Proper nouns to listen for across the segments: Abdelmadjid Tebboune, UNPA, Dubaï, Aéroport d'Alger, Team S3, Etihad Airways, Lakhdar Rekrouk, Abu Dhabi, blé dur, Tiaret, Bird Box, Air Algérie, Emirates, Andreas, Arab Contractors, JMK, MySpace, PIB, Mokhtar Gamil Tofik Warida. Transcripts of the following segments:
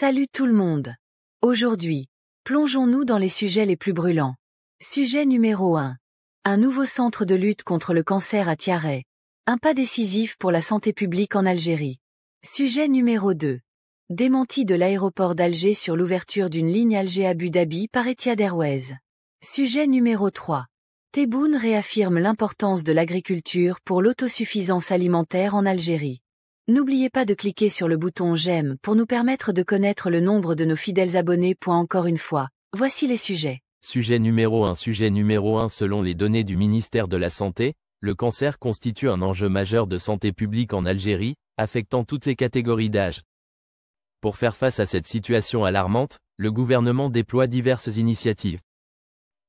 Salut tout le monde. Aujourd'hui, plongeons-nous dans les sujets les plus brûlants. Sujet numéro 1. Un nouveau centre de lutte contre le cancer à Tiaret. Un pas décisif pour la santé publique en Algérie. Sujet numéro 2. Démenti de l'aéroport d'Alger sur l'ouverture d'une ligne Alger-Abu Dhabi par Etihad Airways. Sujet numéro 3. Tebboune réaffirme l'importance de l'agriculture pour l'autosuffisance alimentaire en Algérie. N'oubliez pas de cliquer sur le bouton j'aime pour nous permettre de connaître le nombre de nos fidèles abonnés. Encore une fois, voici les sujets. Sujet numéro 1. Selon les données du ministère de la Santé, le cancer constitue un enjeu majeur de santé publique en Algérie, affectant toutes les catégories d'âge. Pour faire face à cette situation alarmante, le gouvernement déploie diverses initiatives.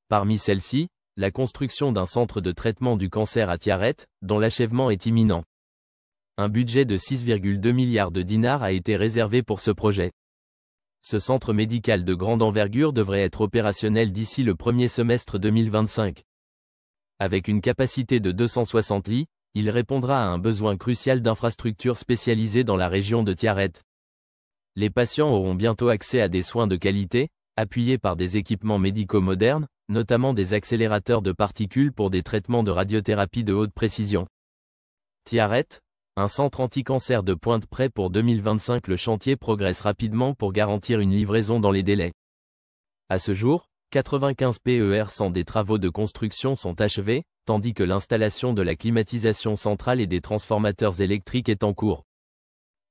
Parmi celles-ci, la construction d'un centre de traitement du cancer à Tiaret, dont l'achèvement est imminent. Un budget de 6,2 milliards de dinars a été réservé pour ce projet. Ce centre médical de grande envergure devrait être opérationnel d'ici le premier semestre 2025. Avec une capacité de 260 lits, il répondra à un besoin crucial d'infrastructures spécialisées dans la région de Tiaret. Les patients auront bientôt accès à des soins de qualité, appuyés par des équipements médicaux modernes, notamment des accélérateurs de particules pour des traitements de radiothérapie de haute précision. Tiaret, un centre anti-cancer de pointe prêt pour 2025. Le chantier progresse rapidement pour garantir une livraison dans les délais. À ce jour, 95 PER100 des travaux de construction sont achevés, tandis que l'installation de la climatisation centrale et des transformateurs électriques est en cours.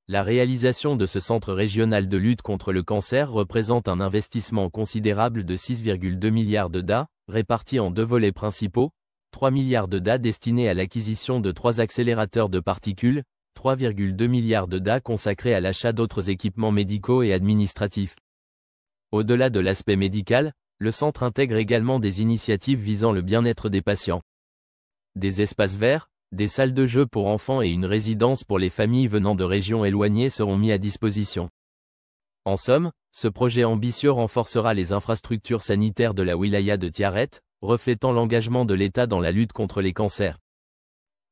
La réalisation de ce centre régional de lutte contre le cancer représente un investissement considérable de 6,2 milliards de dinars, réparti en deux volets principaux. 3 milliards de dinars destinés à l'acquisition de 3 accélérateurs de particules, 3,2 milliards de dinars consacrés à l'achat d'autres équipements médicaux et administratifs. Au-delà de l'aspect médical, le centre intègre également des initiatives visant le bien-être des patients. Des espaces verts, des salles de jeux pour enfants et une résidence pour les familles venant de régions éloignées seront mis à disposition. En somme, ce projet ambitieux renforcera les infrastructures sanitaires de la wilaya de Tiaret, reflétant l'engagement de l'État dans la lutte contre les cancers.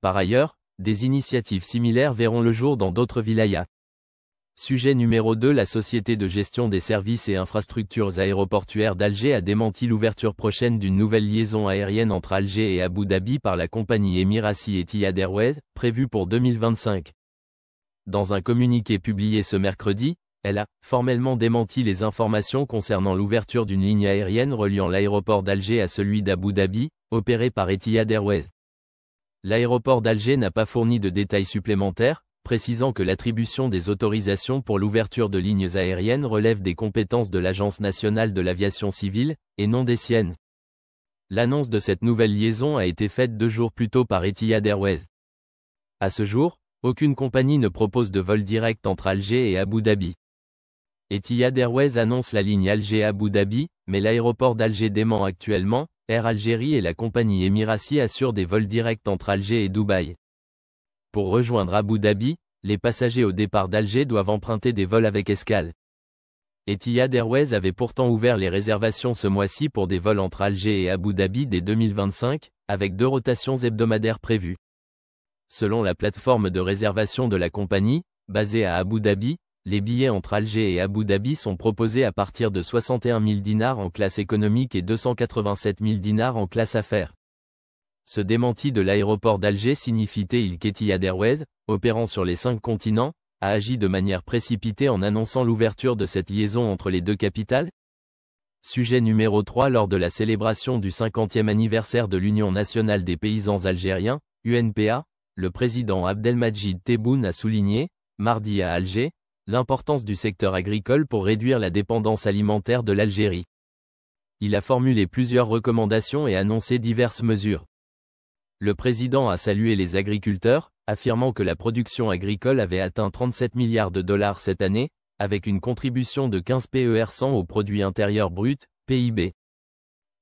Par ailleurs, des initiatives similaires verront le jour dans d'autres wilayas. Sujet numéro 2. La société de gestion des services et infrastructures aéroportuaires d'Alger a démenti l'ouverture prochaine d'une nouvelle liaison aérienne entre Alger et Abu Dhabi par la compagnie Emirates Etihad Airways, prévue pour 2025. Dans un communiqué publié ce mercredi, elle a formellement démenti les informations concernant l'ouverture d'une ligne aérienne reliant l'aéroport d'Alger à celui d'Abu Dhabi, opéré par Etihad Airways. L'aéroport d'Alger n'a pas fourni de détails supplémentaires, précisant que l'attribution des autorisations pour l'ouverture de lignes aériennes relève des compétences de l'Agence nationale de l'aviation civile, et non des siennes. L'annonce de cette nouvelle liaison a été faite 2 jours plus tôt par Etihad Airways. À ce jour, aucune compagnie ne propose de vol direct entre Alger et Abu Dhabi. Etihad Airways annonce la ligne Alger-Abu Dhabi, mais l'aéroport d'Alger dément actuellement. Air Algérie et la compagnie Emirates assurent des vols directs entre Alger et Dubaï. Pour rejoindre Abu Dhabi, les passagers au départ d'Alger doivent emprunter des vols avec escale. Etihad Airways avait pourtant ouvert les réservations ce mois-ci pour des vols entre Alger et Abu Dhabi dès 2025, avec 2 rotations hebdomadaires prévues. Selon la plateforme de réservation de la compagnie, basée à Abu Dhabi, les billets entre Alger et Abu Dhabi sont proposés à partir de 61 000 dinars en classe économique et 287 000 dinars en classe affaires. Ce démenti de l'aéroport d'Alger signifie-t-il qu'Etihad Airways, opérant sur les 5 continents, a agi de manière précipitée en annonçant l'ouverture de cette liaison entre les deux capitales? Sujet numéro 3. Lors de la célébration du 50e anniversaire de l'Union nationale des paysans algériens, UNPA, le président Abdelmadjid Tebboune a souligné, mardi à Alger, l'importance du secteur agricole pour réduire la dépendance alimentaire de l'Algérie. Il a formulé plusieurs recommandations et annoncé diverses mesures. Le président a salué les agriculteurs, affirmant que la production agricole avait atteint 37 milliards de dollars cette année, avec une contribution de 15 PER100 au produit intérieur brut, PIB.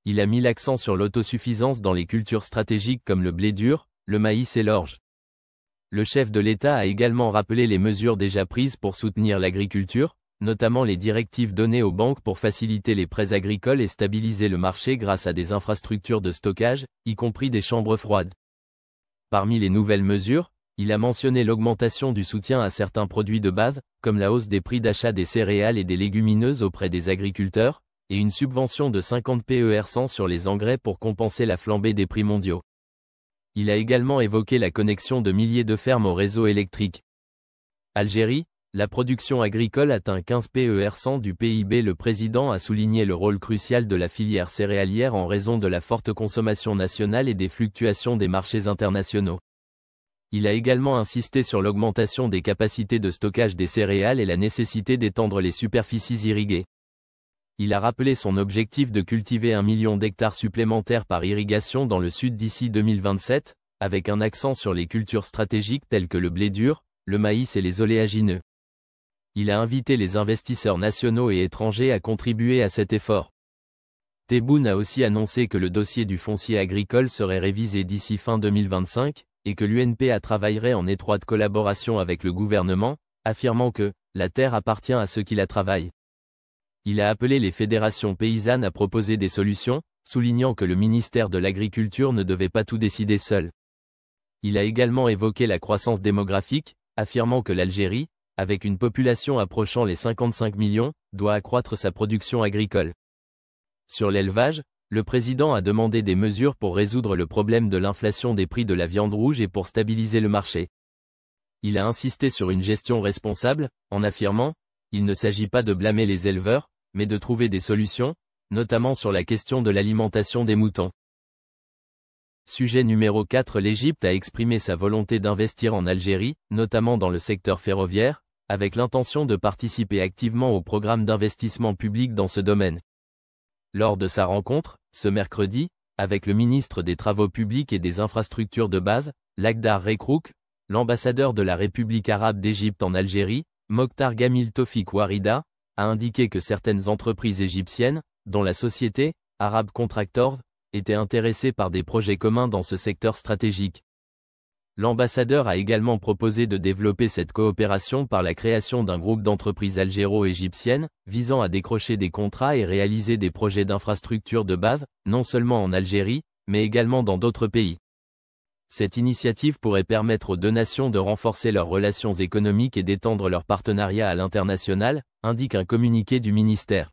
Il a mis l'accent sur l'autosuffisance dans les cultures stratégiques comme le blé dur, le maïs et l'orge. Le chef de l'État a également rappelé les mesures déjà prises pour soutenir l'agriculture, notamment les directives données aux banques pour faciliter les prêts agricoles et stabiliser le marché grâce à des infrastructures de stockage, y compris des chambres froides. Parmi les nouvelles mesures, Il a mentionné l'augmentation du soutien à certains produits de base, comme la hausse des prix d'achat des céréales et des légumineuses auprès des agriculteurs, et une subvention de 50 % sur les engrais pour compenser la flambée des prix mondiaux. Il a également évoqué la connexion de milliers de fermes au réseau électrique. Algérie, la production agricole atteint 15 % du PIB. Le président a souligné le rôle crucial de la filière céréalière en raison de la forte consommation nationale et des fluctuations des marchés internationaux. Il a également insisté sur l'augmentation des capacités de stockage des céréales et la nécessité d'étendre les superficies irriguées. Il a rappelé son objectif de cultiver 1 million d'hectares supplémentaires par irrigation dans le sud d'ici 2027, avec un accent sur les cultures stratégiques telles que le blé dur, le maïs et les oléagineux. Il a invité les investisseurs nationaux et étrangers à contribuer à cet effort. Tebboune a aussi annoncé que le dossier du foncier agricole serait révisé d'ici fin 2025, et que l'UNPA travaillerait en étroite collaboration avec le gouvernement, affirmant que « la terre appartient à ceux qui la travaillent ». Il a appelé les fédérations paysannes à proposer des solutions, soulignant que le ministère de l'Agriculture ne devait pas tout décider seul. Il a également évoqué la croissance démographique, affirmant que l'Algérie, avec une population approchant les 55 millions, doit accroître sa production agricole. Sur l'élevage, le président a demandé des mesures pour résoudre le problème de l'inflation des prix de la viande rouge et pour stabiliser le marché. Il a insisté sur une gestion responsable, en affirmant « Il ne s'agit pas de blâmer les éleveurs, mais de trouver des solutions, notamment sur la question de l'alimentation des moutons. » Sujet numéro 4. L'Égypte a exprimé sa volonté d'investir en Algérie, notamment dans le secteur ferroviaire, avec l'intention de participer activement au programme d'investissement public dans ce domaine. Lors de sa rencontre, ce mercredi, avec le ministre des Travaux publics et des Infrastructures de base, Lakhdar Rekrouk, l'ambassadeur de la République arabe d'Égypte en Algérie, Mokhtar Gamil Tofik Warida, a indiqué que certaines entreprises égyptiennes, dont la société Arab Contractors, étaient intéressées par des projets communs dans ce secteur stratégique. L'ambassadeur a également proposé de développer cette coopération par la création d'un groupe d'entreprises algéro-égyptiennes, visant à décrocher des contrats et réaliser des projets d'infrastructures de base, non seulement en Algérie, mais également dans d'autres pays. Cette initiative pourrait permettre aux deux nations de renforcer leurs relations économiques et d'étendre leur partenariat à l'international, indique un communiqué du ministère.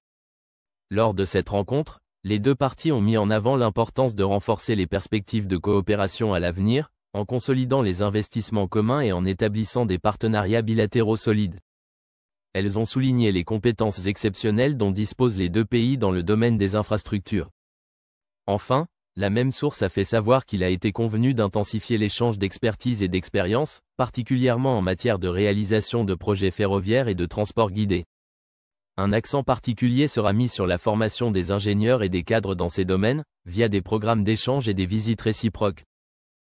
Lors de cette rencontre, les deux parties ont mis en avant l'importance de renforcer les perspectives de coopération à l'avenir, en consolidant les investissements communs et en établissant des partenariats bilatéraux solides. Elles ont souligné les compétences exceptionnelles dont disposent les deux pays dans le domaine des infrastructures. Enfin, la même source a fait savoir qu'il a été convenu d'intensifier l'échange d'expertise et d'expérience, particulièrement en matière de réalisation de projets ferroviaires et de transport guidé. Un accent particulier sera mis sur la formation des ingénieurs et des cadres dans ces domaines, via des programmes d'échange et des visites réciproques.